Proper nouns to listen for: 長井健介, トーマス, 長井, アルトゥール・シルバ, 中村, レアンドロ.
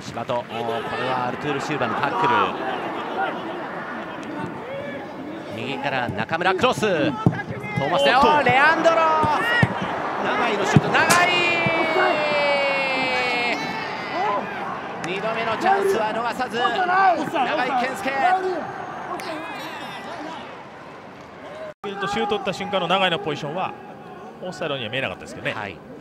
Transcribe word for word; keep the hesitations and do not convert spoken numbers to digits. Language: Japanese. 柴戸、これはアルトゥール・シルバのタックル。右から中村クロス、トーマスだよ、レアンドロ、長井のシュート、長井にどめのチャンスは逃さず、長井健介。シュート打った瞬間の長井のポジションはオフサイドには見えなかったですけどね。はい。